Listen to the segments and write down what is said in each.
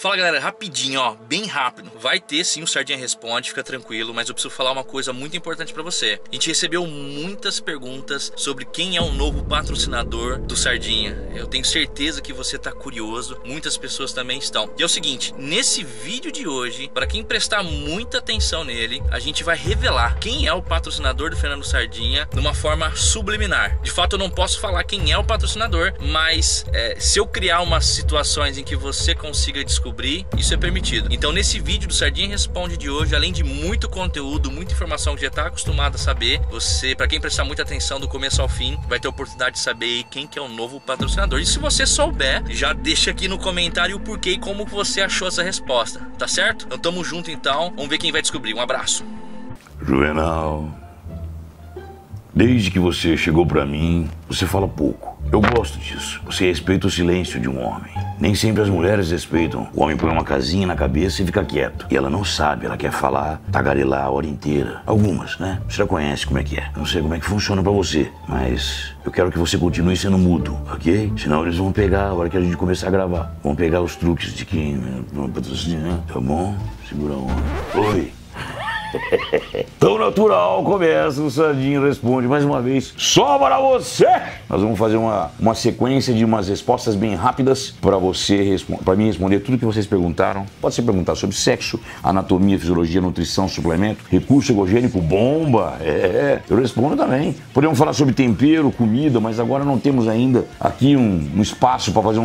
Fala galera, rapidinho, ó, bem rápido. Vai ter sim o Sardinha Responde, fica tranquilo, mas eu preciso falar uma coisa muito importante pra você. A gente recebeu muitas perguntas sobre quem é o novo patrocinador do Sardinha. Eu tenho certeza que você tá curioso, muitas pessoas também estão. E é o seguinte, nesse vídeo de hoje, pra quem prestar muita atenção nele, a gente vai revelar quem é o patrocinador do Fernando Sardinha de uma forma subliminar. De fato eu não posso falar quem é o patrocinador, mas se eu criar umas situações em que você consiga descobrir, isso é permitido. Então nesse vídeo do Sardinha Responde de hoje, além de muito conteúdo, muita informação que já está acostumado a saber, você, para quem prestar muita atenção do começo ao fim, vai ter a oportunidade de saber quem que é o novo patrocinador. E se você souber, já deixa aqui no comentário o porquê e como você achou essa resposta, tá certo? Então tamo junto então, vamos ver quem vai descobrir. Um abraço. Juvenal, desde que você chegou para mim, você fala pouco. Eu gosto disso. Você respeita o silêncio de um homem. Nem sempre as mulheres respeitam. O homem põe uma casinha na cabeça e fica quieto. E ela não sabe, ela quer falar, tagarelar a hora inteira. Algumas, né? Você já conhece como é que é. Eu não sei como é que funciona pra você, mas eu quero que você continue sendo mudo, ok? Senão eles vão pegar a hora que a gente começar a gravar. Vão pegar os truques de quem... Tá bom? Segura a onda. Oi! Tão natural, começa o Sardinha Responde mais uma vez, só para você. Nós vamos fazer uma sequência de umas respostas bem rápidas para você, para mim responder tudo que vocês perguntaram. Pode ser perguntar sobre sexo, anatomia, fisiologia, nutrição, suplemento, recurso ergogênico, bomba. É, eu respondo também. Podemos falar sobre tempero, comida, mas agora não temos ainda aqui um espaço para fazer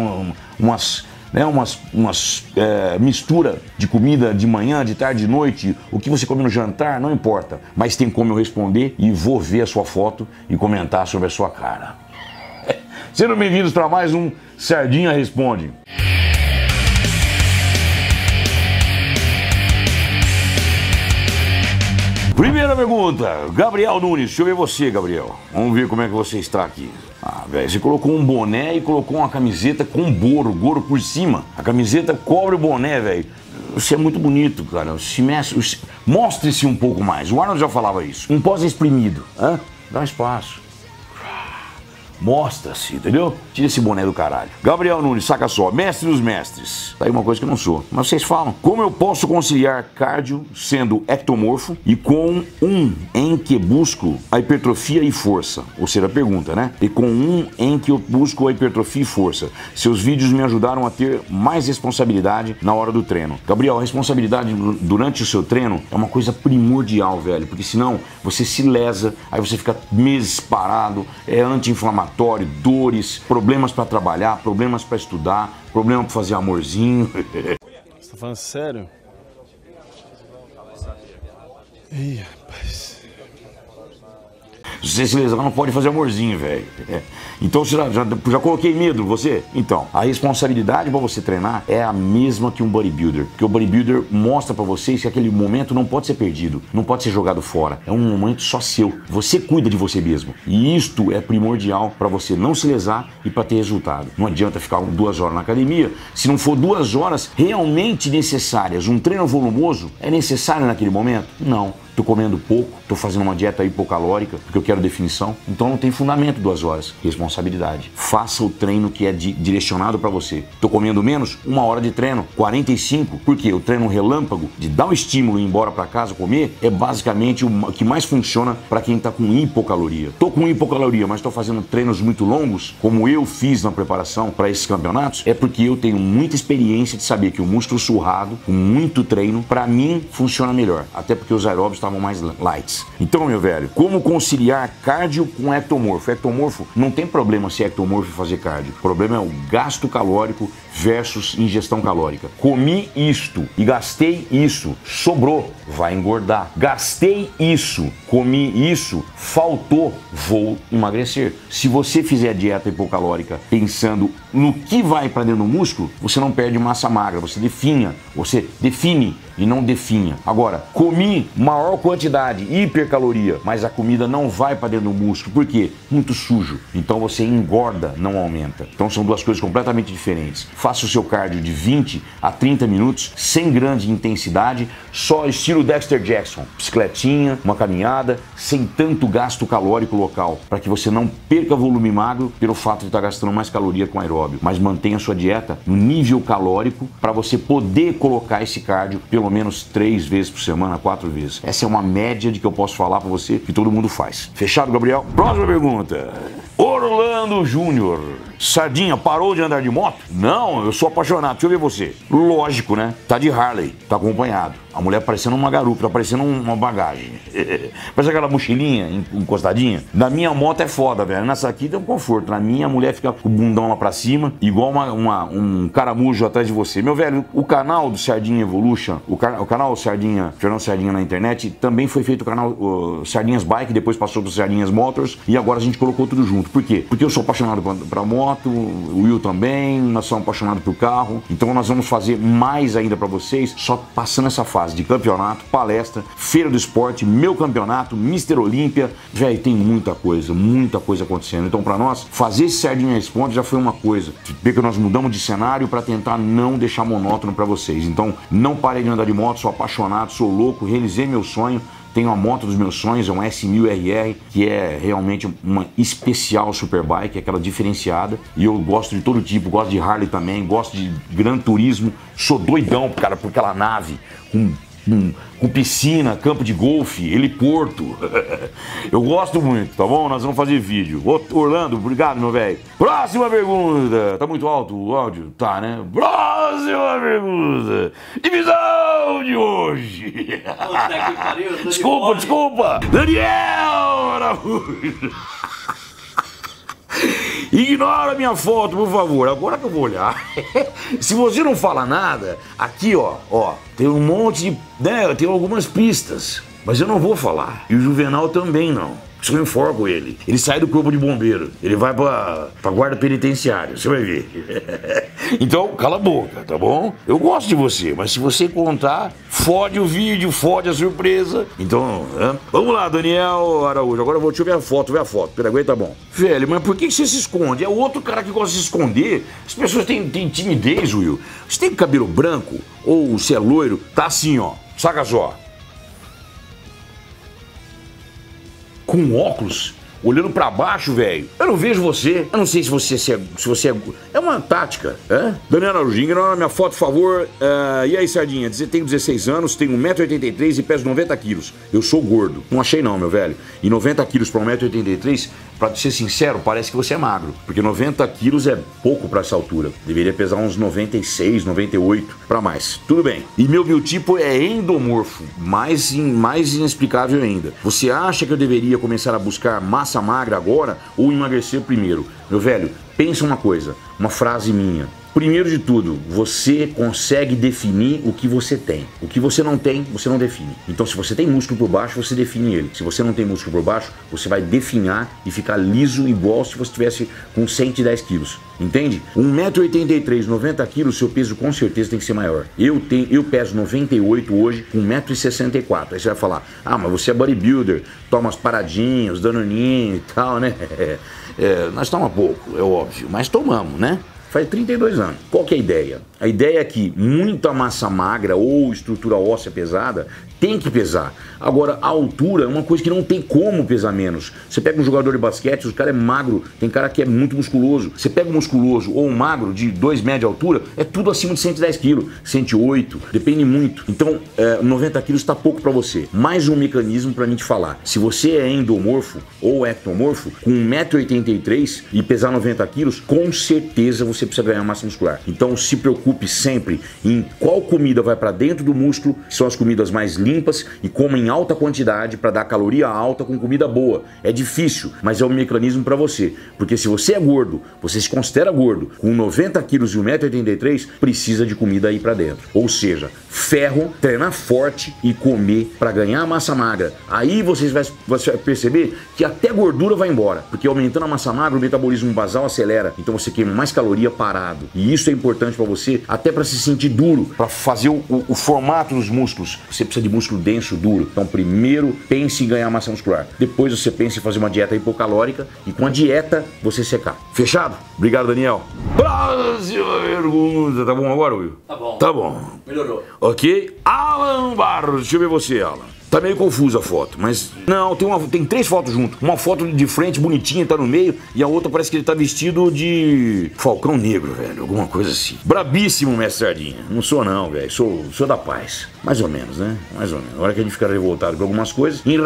umas mistura de comida de manhã, de tarde, de noite. O que você come no jantar, não importa. Mas tem como eu responder e vou ver a sua foto e comentar sobre a sua cara. Sejam bem-vindos para mais um Sardinha Responde. Primeira pergunta, Gabriel Nunes. Deixa eu ver você, Gabriel. Vamos ver como é que você está aqui. Ah, velho, você colocou um boné e colocou uma camiseta com goro por cima. A camiseta cobre o boné, velho. Você é muito bonito, cara. Mostre-se um pouco mais. O Arnold já falava isso. Um pós exprimido. Hã? Dá um espaço. Mostra-se, entendeu? Tira esse boné do caralho. Gabriel Nunes, saca só, mestre dos mestres. Tá aí uma coisa que eu não sou, mas vocês falam. Como eu posso conciliar cardio sendo ectomorfo e com um em que busco a hipertrofia e força? Ou seja, a pergunta, né? E com um em que eu busco a hipertrofia e força. Seus vídeos me ajudaram a ter mais responsabilidade na hora do treino. Gabriel, a responsabilidade durante o seu treino é uma coisa primordial, velho. Porque senão você se lesa, aí você fica meses parado, é anti-inflamatório, dores, problemas para trabalhar, problemas para estudar, problema para fazer amorzinho. Você tá falando sério? Ih, rapaz. Você se lesionar, não pode fazer amorzinho, velho. Então, já coloquei medo, você? Então, a responsabilidade para você treinar é a mesma que um bodybuilder. Porque o bodybuilder mostra para vocês que aquele momento não pode ser perdido, não pode ser jogado fora. É um momento só seu. Você cuida de você mesmo. E isto é primordial para você não se lesar e para ter resultado. Não adianta ficar 2 horas na academia. Se não for 2 horas realmente necessárias, um treino volumoso é necessário naquele momento? Não. Tô comendo pouco, tô fazendo uma dieta hipocalórica, porque eu quero definição. Então não tem fundamento 2 horas. Responsabilidade. Faça o treino que é direcionado para você. Tô comendo menos? 1 hora de treino. 45. Porque o treino relâmpago, de dar um estímulo e ir embora para casa comer, é basicamente o que mais funciona para quem tá com hipocaloria. Tô com hipocaloria, mas tô fazendo treinos muito longos, como eu fiz na preparação para esses campeonatos, é porque eu tenho muita experiência de saber que o músculo surrado, com muito treino, para mim funciona melhor. Até porque os aeróbicos estavam mais lights. Então, meu velho, como conciliar cardio com ectomorfo? Ectomorfo, não tem problema ser ectomorfo e fazer cardio. O problema é o gasto calórico versus ingestão calórica. Comi isto e gastei isso, sobrou, vai engordar. Gastei isso, comi isso, faltou, vou emagrecer. Se você fizer dieta hipocalórica pensando no que vai para dentro do músculo, você não perde massa magra, você define e não definha. Agora, comi maior quantidade, hipercaloria, mas a comida não vai para dentro do músculo. Por quê? Muito sujo. Então você engorda, não aumenta. Então são duas coisas completamente diferentes. Faça o seu cardio de 20 a 30 minutos, sem grande intensidade, só estilo Dexter Jackson, bicicletinha, uma caminhada, sem tanto gasto calórico local, para que você não perca volume magro pelo fato de estar gastando mais caloria com aeróbio, mas mantenha a sua dieta no nível calórico para você poder colocar esse cardio pelo menos 3 vezes por semana, 4 vezes. Essa é uma média de que eu posso falar para você que todo mundo faz. Fechado, Gabriel? Próxima pergunta. Orlando Júnior. Sardinha, parou de andar de moto? Não, eu sou apaixonado. Deixa eu ver você. Lógico, né? Tá de Harley, tá acompanhado. A mulher parecendo uma garupa, tá parecendo uma bagagem. Parece aquela mochilinha encostadinha. Na minha moto é foda, velho. Nessa aqui tem um conforto. Na minha, a mulher fica com o bundão lá pra cima, igual um caramujo atrás de você. Meu velho, o canal do Sardinha Evolution, o canal Sardinha, Fernando Sardinha na internet, também foi feito o canal Sardinhas Bike, depois passou pro Sardinhas Motors e agora a gente colocou tudo junto. Por quê? Porque eu sou apaixonado pra moto, o Will também, nós somos apaixonados por carro. Então nós vamos fazer mais ainda pra vocês, só passando essa fase de campeonato, palestra, feira do esporte, meu campeonato, Mister Olympia. Véi, tem muita coisa acontecendo. Então, para nós, fazer esse Sardinha Responde já foi uma coisa. Vê que nós mudamos de cenário para tentar não deixar monótono para vocês. Então, não parei de andar de moto, sou apaixonado, sou louco, realizei meu sonho. Tenho a moto dos meus sonhos, é um S1000RR, que é realmente uma especial superbike, aquela diferenciada. E eu gosto de todo tipo, gosto de Harley também, gosto de Gran Turismo. Sou doidão, cara, por aquela nave com piscina, campo de golfe, heliporto. Eu gosto muito, tá bom? Nós vamos fazer vídeo. Orlando, obrigado, meu velho. Próxima pergunta. Tá muito alto o áudio? Tá, né? Próxima pergunta. Divisão de hoje. Desculpa. Daniel Araújo. Ignora minha foto, por favor. Agora que eu vou olhar. Se você não fala nada, aqui ó, tem um monte de, né, tem algumas pistas, mas eu não vou falar. E o Juvenal também não. Só enforco ele. Ele sai do corpo de bombeiro. Ele vai pra guarda penitenciária. Você vai ver. Então, cala a boca, tá bom? Eu gosto de você, mas se você contar, fode o vídeo, fode a surpresa. Então, né? Vamos lá, Daniel Araújo. Agora eu vou te ver a foto, Peraí, tá bom. Velho, mas por que você se esconde? É outro cara que gosta de se esconder. As pessoas têm timidez, Will. Você tem cabelo branco ou se é loiro, tá assim, ó. Saca só. Com óculos, olhando pra baixo, velho. Eu não vejo você. Eu não sei se você é... É uma tática, é? Daniel Araújo, ignora minha foto, por favor. E aí, Sardinha? Tenho 16 anos, tenho 1,83 m e peso 90 quilos. Eu sou gordo. Não achei não, meu velho. E 90 quilos pra 1,83 m, pra ser sincero, parece que você é magro. Porque 90 quilos é pouco pra essa altura. Deveria pesar uns 96, 98 pra mais. Tudo bem. E meu biotipo é endomorfo. Mais inexplicável ainda. Você acha que eu deveria começar a buscar massa magra agora ou emagrecer primeiro? Meu velho, pensa uma coisa, uma frase minha. Primeiro de tudo, você consegue definir o que você tem. O que você não tem, você não define. Então, se você tem músculo por baixo, você define ele. Se você não tem músculo por baixo, você vai definhar e ficar liso igual se você tivesse com 110 quilos. Entende? 1,83 m, 90 quilos, seu peso com certeza tem que ser maior. Eu peso 98 hoje, 1,64 m. Aí você vai falar, ah, mas você é bodybuilder, toma umas paradinhas, danoninho e tal, né? Nós tomamos pouco, é óbvio, mas tomamos, né? Faz 32 anos. Qual que é a ideia? A ideia é que muita massa magra ou estrutura óssea pesada tem que pesar. Agora, a altura é uma coisa que não tem como pesar menos. Você pega um jogador de basquete, o cara é magro, tem cara que é muito musculoso. Você pega um musculoso ou um magro de 2 metros de altura, é tudo acima de 110 quilos, 108, depende muito. Então, 90 quilos está pouco para você. Mais um mecanismo para mim te falar. Se você é endomorfo ou ectomorfo, com 1,83 m e pesar 90 quilos, com certeza você precisa ganhar massa muscular. Então se preocupe sempre em qual comida vai para dentro do músculo, que são as comidas mais limpas, e coma em alta quantidade para dar caloria alta com comida boa. É difícil, mas é um mecanismo para você. Porque se você é gordo, você se considera gordo, com 90 quilos e 1,83 m, precisa de comida aí para dentro. Ou seja, ferro, treinar forte e comer para ganhar massa magra. Aí vocês vão perceber que até gordura vai embora, porque aumentando a massa magra, o metabolismo basal acelera, então você queima mais caloria parado. E isso é importante para você, até para se sentir duro, para fazer o formato dos músculos. Você precisa de músculo denso, duro. Então primeiro pense em ganhar massa muscular, depois você pensa em fazer uma dieta hipocalórica e com a dieta você secar. Fechado? Obrigado, Daniel. próxima pergunta. Tá bom agora, Will? Tá bom. Tá bom. Melhorou. Ok. Alan Barros, deixa eu ver você, Alan. Tá meio confusa a foto, mas... Não, tem três fotos junto. Uma foto de frente bonitinha, tá no meio, e a outra parece que ele tá vestido de... Falcão Negro, velho, alguma coisa assim. Brabíssimo, mestre Sardinha. Não sou não, velho, sou da paz. Mais ou menos, né? Mais ou menos. Na hora que a gente fica revoltado com algumas coisas, em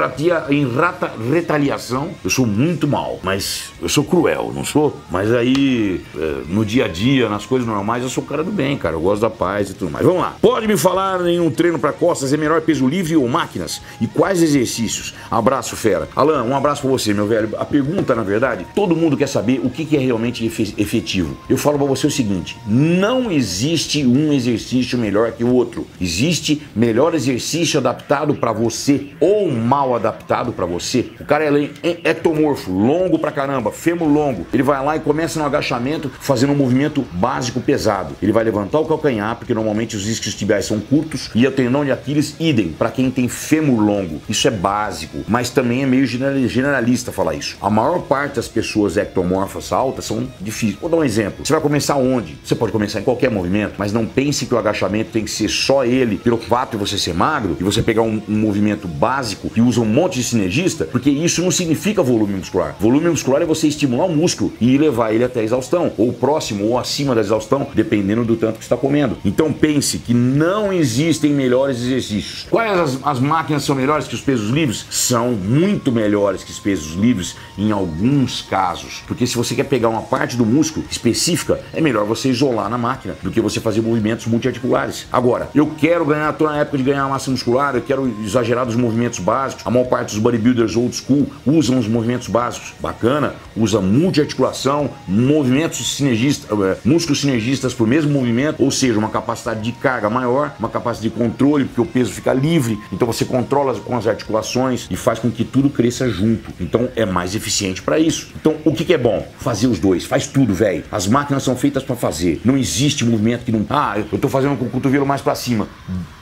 retaliação, eu sou muito mal, mas eu sou cruel, não sou? Mas aí, no dia a dia, nas coisas normais, eu sou o cara do bem, cara. Eu gosto da paz e tudo mais. Vamos lá. Pode me falar em um treino pra costas, é melhor peso livre ou máquinas? E quais exercícios? Abraço, fera. Alan, um abraço pra você, meu velho. A pergunta, na verdade, todo mundo quer saber o que é realmente efetivo. Eu falo pra você o seguinte: não existe um exercício melhor que o outro. Existe melhor exercício adaptado pra você ou mal adaptado pra você. O cara é ectomorfo, longo pra caramba, fêmur longo. Ele vai lá e começa no agachamento fazendo um movimento básico pesado. Ele vai levantar o calcanhar, porque normalmente os isquios tibiais são curtos, e o tendão de Aquiles, idem, pra quem tem fêmur longo. Isso é básico, mas também é meio generalista falar isso. A maior parte das pessoas ectomorfas altas são difíceis. Vou dar um exemplo. Você vai começar onde? Você pode começar em qualquer movimento, mas não pense que o agachamento tem que ser só ele, pelo fato de você ser magro e você pegar um movimento básico e usa um monte de sinergista, porque isso não significa volume muscular. Volume muscular é você estimular o músculo e levar ele até a exaustão, ou próximo ou acima da exaustão, dependendo do tanto que está comendo. Então pense que não existem melhores exercícios. Quais as máquinas são melhores que os pesos livres? São muito melhores que os pesos livres em alguns casos, porque se você quer pegar uma parte do músculo específica, é melhor você isolar na máquina do que você fazer movimentos multiarticulares. Agora, eu quero ganhar, tô na época de ganhar massa muscular, eu quero exagerar dos movimentos básicos. A maior parte dos bodybuilders old school usam os movimentos básicos. Bacana, usa multiarticulação, movimentos sinergistas, músculos sinergistas pro mesmo movimento, ou seja, uma capacidade de carga maior, uma capacidade de controle, porque o peso fica livre, então você controla com as articulações e faz com que tudo cresça junto. Então é mais eficiente para isso. Então o que é bom? Fazer os dois. Faz tudo, velho. As máquinas são feitas para fazer. Não existe movimento que não... Ah, eu tô fazendo com o cotovelo mais para cima.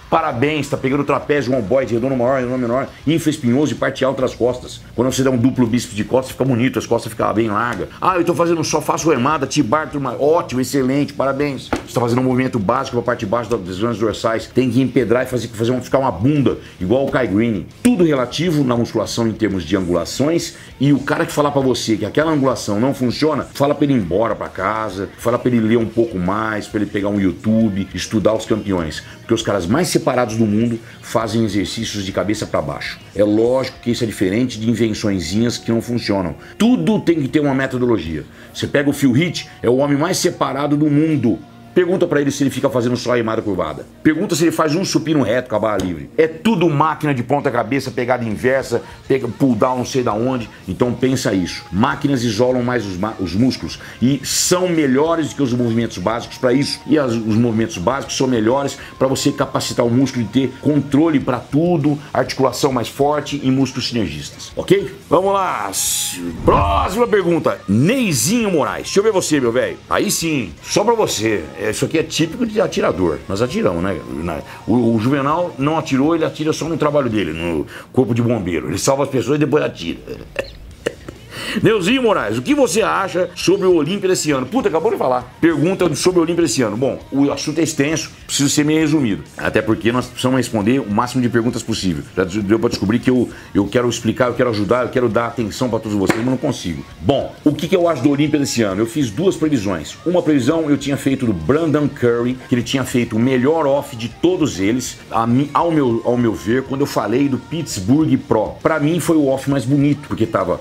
Parabéns, tá pegando o trapézio romboide, redondo maior, redondo menor, infraespinhoso e parte alta das costas. Quando você dá um duplo bíceps de costas, fica bonito, as costas ficam bem largas. Ah, eu tô fazendo só, faço remada, T-bar, ótimo, excelente, parabéns. Você tá fazendo um movimento básico pra parte de baixo das zonas dorsais, tem que empedrar e fazer ficar uma bunda, igual o Kai Greene. Tudo relativo na musculação em termos de angulações, e o cara que falar pra você que aquela angulação não funciona, fala pra ele ir embora pra casa, fala pra ele ler um pouco mais, pra ele pegar um YouTube, estudar os campeões, porque os caras mais separados do mundo fazem exercícios de cabeça para baixo. É lógico que isso é diferente de invençõezinhas que não funcionam. Tudo tem que ter uma metodologia. Você pega o Phil Heath, é o homem mais separado do mundo. Pergunta pra ele se ele fica fazendo só a remada curvada. Pergunta se ele faz um supino reto com a barra livre. É tudo máquina de ponta cabeça, pegada inversa, pull down, não sei da onde. Então pensa isso. Máquinas isolam mais os músculos e são melhores que os movimentos básicos para isso. E os movimentos básicos são melhores para você capacitar o músculo e ter controle para tudo, articulação mais forte e músculos sinergistas. Ok? Vamos lá. Próxima pergunta. Neizinho Moraes. Deixa eu ver você, meu velho. Aí sim, só pra você. Isso aqui é típico de atirador. Nós atiramos, né? O Juvenal não atirou, ele atira só no trabalho dele, no corpo de bombeiro. Ele salva as pessoas e depois atira. Neizinho Moraes, o que você acha sobre o Olympia desse ano? Puta, acabou de falar. Pergunta sobre o Olympia desse ano. Bom, o assunto é extenso, preciso ser meio resumido. Até porque nós precisamos responder o máximo de perguntas possível. Já deu pra descobrir que eu quero explicar, eu quero ajudar, eu quero dar atenção pra todos vocês, mas não consigo. Bom, o que eu acho do Olympia desse ano? Eu fiz duas previsões. Uma previsão eu tinha feito do Brandon Curry, que ele tinha feito o melhor off de todos eles, ao meu ver, quando eu falei do Pittsburgh Pro. Pra mim foi o off mais bonito, porque tava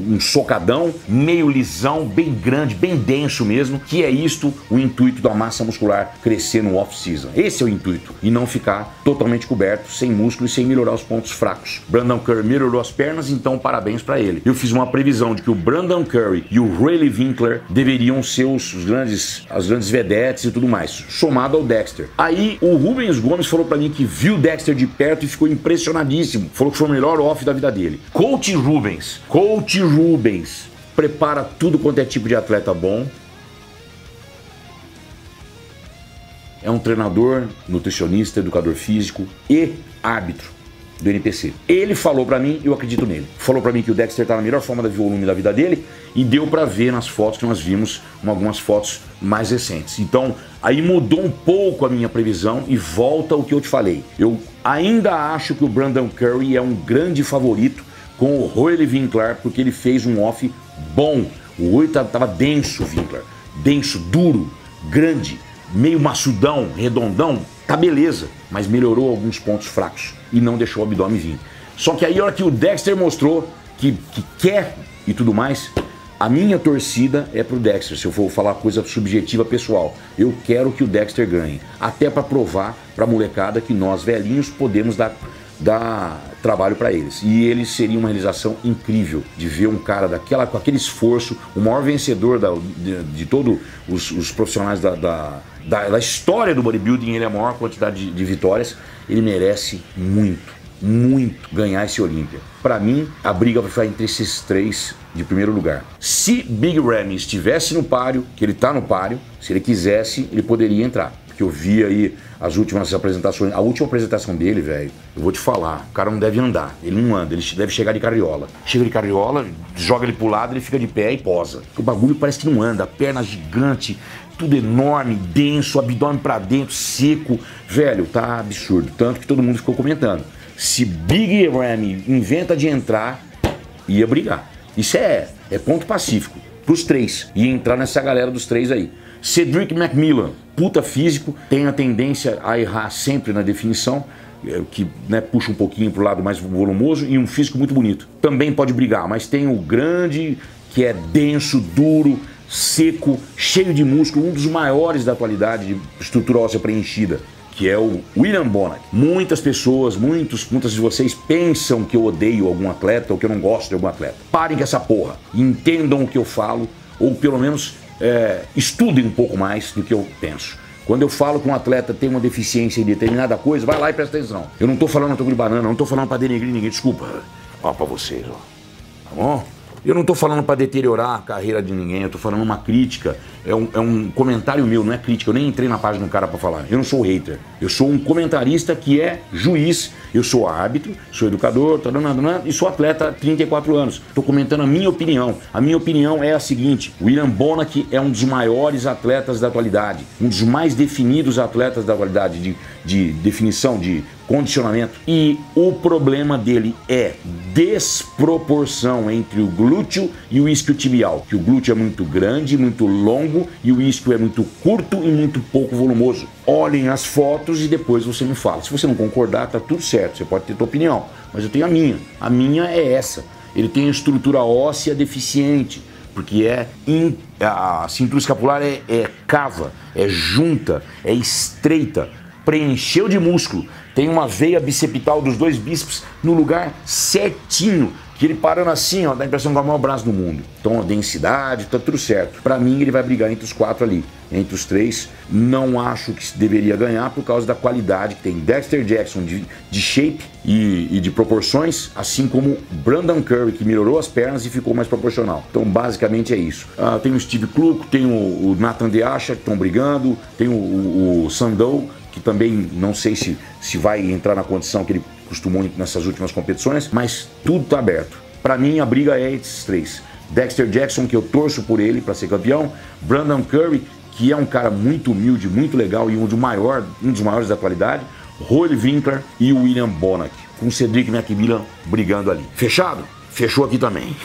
um socadão, meio lisão, bem grande, bem denso mesmo, que é isto o intuito da massa muscular crescer no off-season. Esse é o intuito, e não ficar totalmente coberto, sem músculo e sem melhorar os pontos fracos. Brandon Curry melhorou as pernas, então parabéns pra ele. Eu fiz uma previsão de que o Brandon Curry e o Roelly Winklaar deveriam ser as grandes vedetes e tudo mais, somado ao Dexter. Aí o Rubens Gomes falou pra mim que viu o Dexter de perto e ficou impressionadíssimo, falou que foi o melhor off da vida dele. Coach Rubens prepara tudo quanto é tipo de atleta bom. É um treinador, nutricionista, educador físico e árbitro. do NPC. Ele falou pra mim, eu acredito nele. Falou pra mim que o Dexter tá na melhor forma do volume da vida dele e deu pra ver nas fotos que nós vimos, algumas fotos mais recentes. Então, aí mudou um pouco a minha previsão e volta o que eu te falei. Eu ainda acho que o Brandon Curry é um grande favorito com o Roelly Winklaar, porque ele fez um off bom. O 8 tava denso, Winkler. Denso, duro, grande, meio maçudão, redondão. Tá beleza, mas melhorou alguns pontos fracos e não deixou o abdômen vir. Só que aí a hora que o Dexter mostrou que quer e tudo mais, a minha torcida é pro Dexter, se eu for falar coisa subjetiva pessoal. Eu quero que o Dexter ganhe, até para provar pra molecada que nós velhinhos podemos dar trabalho para eles. E ele seria uma realização incrível de ver um cara daquela, com aquele esforço, o maior vencedor de todos os profissionais da história do bodybuilding. Ele é a maior quantidade de vitórias. Ele merece muito, muito ganhar esse Olympia. Para mim, a briga vai ficar entre esses três de primeiro lugar. Se Big Remy estivesse no páreo, que ele tá no páreo, se ele quisesse, ele poderia entrar. Que eu vi aí as últimas apresentações, a última apresentação dele, velho, eu vou te falar, o cara não deve andar, ele não anda, ele deve chegar de carriola. Chega de carriola, joga ele pro lado, ele fica de pé e posa. O bagulho parece que não anda, perna gigante, tudo enorme, denso, abdômen pra dentro, seco, velho, tá absurdo, tanto que todo mundo ficou comentando. Se Big Remy inventa de entrar, ia brigar. Isso é ponto pacífico, pros três, e entrar nessa galera dos três aí. Cedric McMillan, puta físico, tem a tendência a errar sempre na definição, que, né, puxa um pouquinho pro lado mais volumoso, e um físico muito bonito. Também pode brigar, mas tem o grande, que é denso, duro, seco, cheio de músculo, um dos maiores da atualidade de estrutura óssea preenchida, que é o William Bonac. Muitas pessoas, muitas de vocês pensam que eu odeio algum atleta ou que eu não gosto de algum atleta. Parem com essa porra, entendam o que eu falo, ou pelo menos... estudem um pouco mais do que eu penso. Quando eu falo que um atleta tem uma deficiência em determinada coisa, vai lá e presta atenção. Eu não tô falando de banana, não tô falando pra denegrir ninguém, desculpa. Ó, pra vocês, ó. Tá bom? Eu não tô falando pra deteriorar a carreira de ninguém, eu tô falando uma crítica. É um comentário meu, não é crítica. Eu nem entrei na página do cara pra falar. Eu não sou hater. Eu sou um comentarista que é juiz. Eu sou árbitro, sou educador, e sou atleta há 34 anos. Estou comentando a minha opinião. A minha opinião é a seguinte: William Bonac é um dos maiores atletas da atualidade, um dos mais definidos atletas da atualidade de definição, de condicionamento. E o problema dele é desproporção entre o glúteo e o isquiotibial, que o glúteo é muito grande, muito longo, e o isquio é muito curto e muito pouco volumoso. Olhem as fotos e depois você me fala. Se você não concordar, tá tudo certo, você pode ter tua opinião, mas eu tenho a minha. A minha é essa. Ele tem a estrutura óssea deficiente, porque a cintura escapular é cava, é junta, é estreita, preencheu de músculo, tem uma veia biceptal dos dois bíceps no lugar certinho, que ele parando assim, ó, dá a impressão que é o maior braço do mundo. Então, a densidade, tá tudo certo. Pra mim, ele vai brigar entre os quatro ali, entre os três. Não acho que deveria ganhar por causa da qualidade que tem Dexter Jackson de shape e de proporções, assim como Brandon Curry, que melhorou as pernas e ficou mais proporcional. Então, basicamente é isso. Tem o Steve Kluck, tem o Nathan De Asha, que estão brigando, tem o Sandow, que também não sei se vai entrar na condição que ele costumou nessas últimas competições, mas tudo tá aberto. Pra mim, a briga é entre esses três. Dexter Jackson, que eu torço por ele pra ser campeão, Brandon Curry, que é um cara muito humilde, muito legal e um dos maiores da atualidade, Roelly Winklaar e William Bonac, com Cedric McMillan brigando ali. Fechado? Fechou aqui também.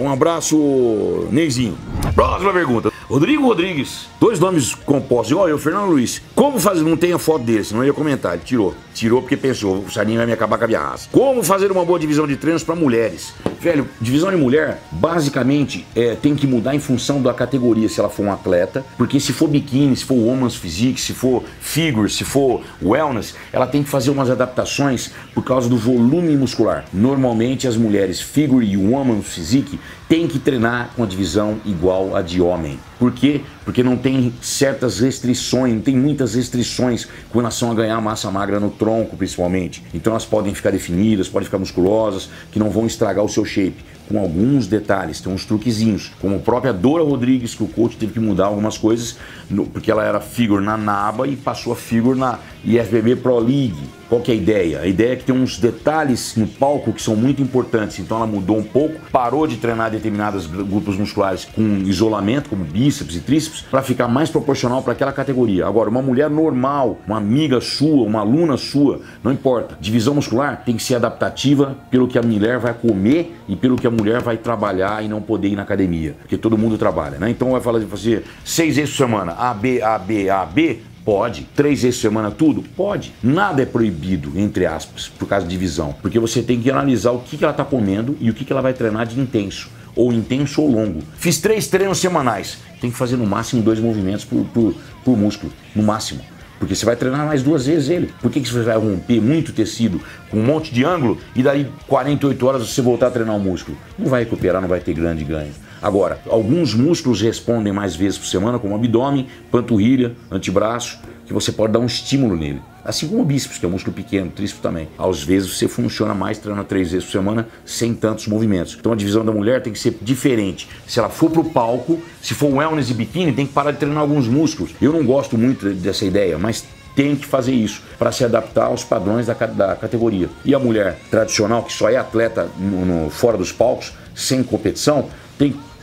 Um abraço, Neizinho. Próxima pergunta. Rodrigo Rodrigues, dois nomes compostos, igual eu, Fernando Luiz. Como fazer, não tem a foto dele, senão eu ia comentar, ele tirou. Tirou porque pensou, o Sardinha vai me acabar com a minha raça. Como fazer uma boa divisão de treinos para mulheres? Velho, divisão de mulher, basicamente, tem que mudar em função da categoria, se ela for um atleta, porque se for biquíni, se for woman's physique, se for figure, se for wellness, ela tem que fazer umas adaptações por causa do volume muscular. Normalmente, as mulheres figure e woman's physique tem que treinar com a divisão igual a de homem. Por quê? Porque não tem certas restrições, não tem muitas restrições com relação a ganhar massa magra no tronco, principalmente. Então elas podem ficar definidas, podem ficar musculosas, que não vão estragar o seu shape. Com alguns detalhes, tem uns truquezinhos. Como a própria Dora Rodrigues, que o coach teve que mudar algumas coisas, porque ela era figure na naba e passou a figure na e SBB Pro League. Qual que é a ideia? A ideia é que tem uns detalhes no palco que são muito importantes, então ela mudou um pouco, parou de treinar determinados grupos musculares com isolamento, como bíceps e tríceps, para ficar mais proporcional para aquela categoria. Agora, uma mulher normal, uma amiga sua, uma aluna sua, não importa. Divisão muscular tem que ser adaptativa pelo que a mulher vai comer e pelo que a mulher vai trabalhar e não poder ir na academia, porque todo mundo trabalha, né? Então vai falar de fazer 6 vezes por semana, A, B, A, B, A, B. Pode. 3 vezes por semana tudo? Pode. Nada é proibido, entre aspas, por causa de divisão. Porque você tem que analisar o que ela está comendo e o que ela vai treinar de intenso. Ou intenso ou longo. Fiz 3 treinos semanais. Tem que fazer no máximo 2 movimentos por músculo. No máximo. Porque você vai treinar mais 2 vezes ele. Por que você vai romper muito tecido com um monte de ângulo e dali 48 horas você voltar a treinar o músculo? Não vai recuperar, não vai ter grande ganho. Agora, alguns músculos respondem mais vezes por semana, como abdômen, panturrilha, antebraço, que você pode dar um estímulo nele. Assim como o bíceps, que é um músculo pequeno, tríceps também. Às vezes você funciona mais treinando 3 vezes por semana sem tantos movimentos. Então a divisão da mulher tem que ser diferente. Se ela for pro palco, se for wellness e biquíni, tem que parar de treinar alguns músculos. Eu não gosto muito dessa ideia, mas tem que fazer isso para se adaptar aos padrões da categoria. E a mulher tradicional, que só é atleta fora dos palcos, sem competição,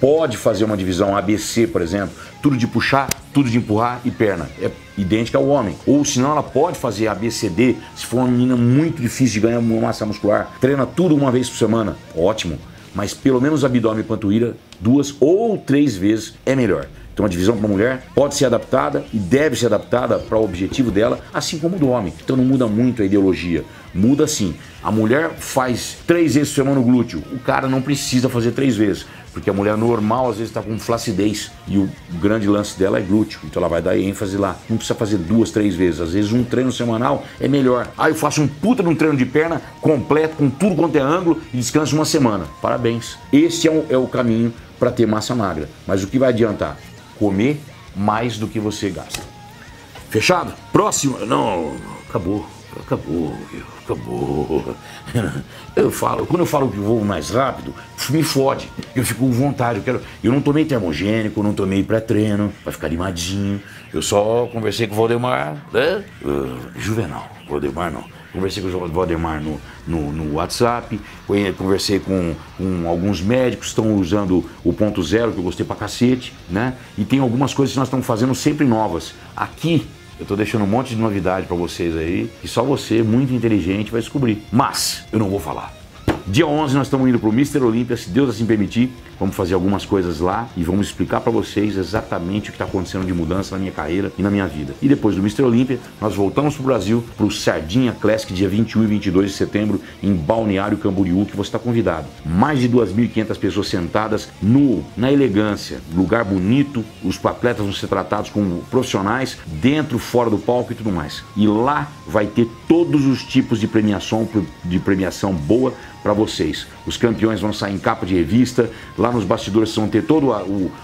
pode fazer uma divisão ABC, por exemplo, tudo de puxar, tudo de empurrar e perna. É idêntica ao homem. Ou senão ela pode fazer ABCD, se for uma menina muito difícil de ganhar massa muscular. Treina tudo 1 vez por semana, ótimo. Mas pelo menos abdômen e panturrilha 2 ou 3 vezes é melhor. Então a divisão para a mulher pode ser adaptada e deve ser adaptada para o objetivo dela, assim como do homem. Então não muda muito a ideologia. Muda sim. A mulher faz 3 vezes por semana o glúteo. O cara não precisa fazer 3 vezes. Porque a mulher normal às vezes está com flacidez e o grande lance dela é glúteo. Então ela vai dar ênfase lá. Não precisa fazer 2, 3 vezes. Às vezes um treino semanal é melhor. Aí eu faço um puta de um treino de perna completo, com tudo quanto é ângulo e descanso 1 semana. Parabéns. Esse é o caminho para ter massa magra. Mas o que vai adiantar? Comer mais do que você gasta. Fechado? Próximo. Não, acabou. Quando eu falo que vou mais rápido, me fode. Eu fico com vontade. Eu não tomei termogênico, não tomei pré-treino, vai ficar animadinho. Eu só conversei com o Valdemar, né? Juvenal, Valdemar não. Conversei com o Valdemar no WhatsApp, conversei com alguns médicos que estão usando o ponto zero, que eu gostei pra cacete, né? E tem algumas coisas que nós estamos fazendo sempre novas. Aqui, eu tô deixando um monte de novidade pra vocês aí, que só você, muito inteligente, vai descobrir. Mas, eu não vou falar. Dia 11 nós estamos indo pro Mister Olympia, se Deus assim permitir. Vamos fazer algumas coisas lá e vamos explicar pra vocês exatamente o que tá acontecendo de mudança na minha carreira e na minha vida. E depois do Mister Olympia, nós voltamos pro Brasil, pro Sardinha Classic, dia 21 e 22 de setembro, em Balneário Camboriú, que você tá convidado. Mais de 2.500 pessoas sentadas na elegância, lugar bonito, os atletas vão ser tratados como profissionais, dentro, fora do palco e tudo mais. E lá vai ter todos os tipos de premiação boa pra vocês. Os campeões vão sair em capa de revista, lá nos bastidores vão ter toda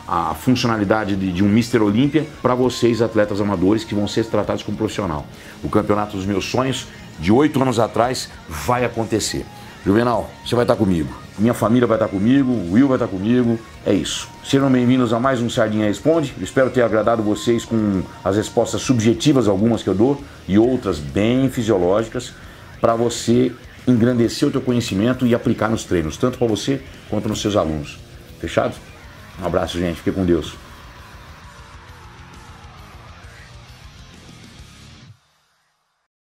a funcionalidade de um Mister Olympia para vocês, atletas amadores, que vão ser tratados como profissional. O campeonato dos meus sonhos, de 8 anos atrás, vai acontecer. Juvenal, você vai estar comigo, minha família vai estar comigo, o Will vai estar comigo, é isso. Sejam bem-vindos a mais um Sardinha Responde, eu espero ter agradado vocês com as respostas subjetivas, algumas que eu dou, e outras bem fisiológicas, para você engrandecer o teu conhecimento e aplicar nos treinos, tanto para você quanto nos seus alunos. Fechado? Um abraço, gente. Fique com Deus.